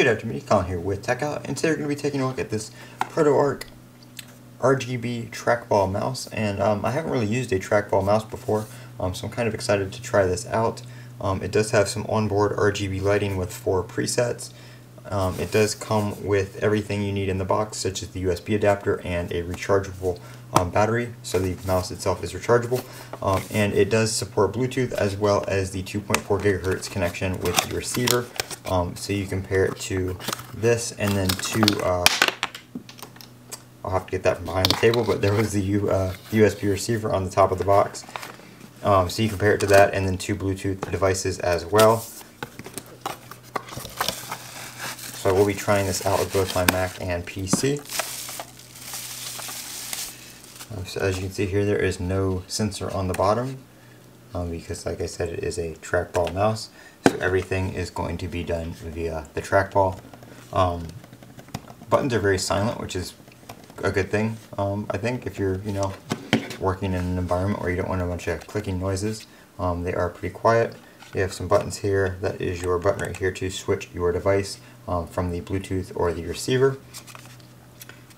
Good afternoon, Colin here with TechOut, and today we're going to be taking a look at this ProtoArc RGB trackball mouse. And I haven't really used a trackball mouse before, so I'm kind of excited to try this out. It does have some onboard RGB lighting with 4 presets. It does come with everything you need in the box, such as the USB adapter and a rechargeable battery, so the mouse itself is rechargeable. And it does support Bluetooth as well as the 2.4 gigahertz connection with the receiver. So you can pair it to this and then to, I'll have to get that from behind the table, but there was the USB receiver on the top of the box. So you can pair it to that and then 2 Bluetooth devices as well. So we'll be trying this out with both my Mac and PC. So as you can see here, there is no sensor on the bottom because, like I said, it is a trackball mouse. So everything is going to be done via the trackball. Buttons are very silent, which is a good thing. I think if you're, working in an environment where you don't want a bunch of clicking noises, they are pretty quiet. You have some buttons here. That is your button right here to switch your device from the Bluetooth or the receiver.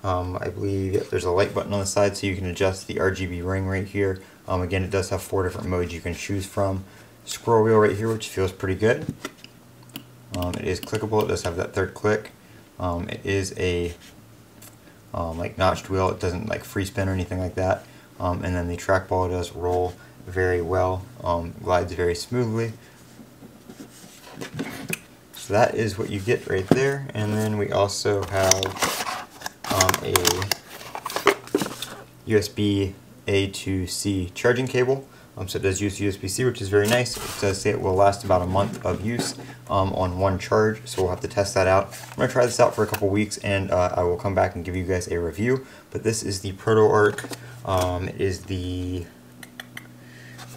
I believe there's a light button on the side, so you can adjust the RGB ring right here. Again, it does have 4 different modes you can choose from. Scroll wheel right here, which feels pretty good. It is clickable. It does have that 3rd click. It is a like notched wheel. It doesn't like free spin or anything like that. And then the trackball does roll very well, glides very smoothly. So that is what you get right there. And then we also have a USB A to C charging cable. So it does use USB-C, which is very nice. It does say it will last about a month of use on 1 charge, so we'll have to test that out. I'm going to try this out for a couple weeks, and I will come back and give you guys a review. But this is the ProtoArc. It is the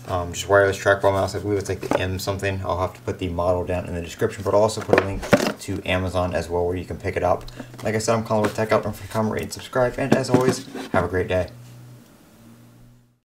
just wireless trackball mouse. I believe it's like the M something. I'll have to put the model down in the description, but I'll also put a link to Amazon as well where you can pick it up. Like I said, I'm Colin with TechOut. Don't forget to comment, rate, and subscribe, and as always, have a great day.